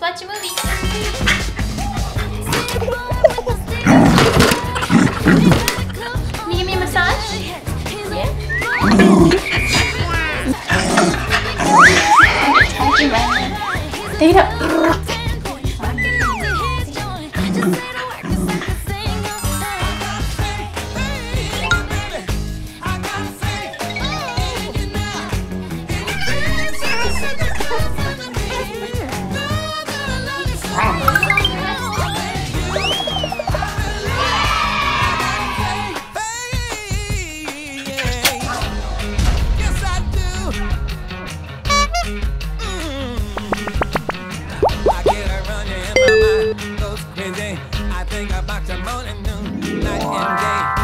Watch a movie. Can you give me a massage? Yeah. Take it up. I think I boxed them all at noon, night and day.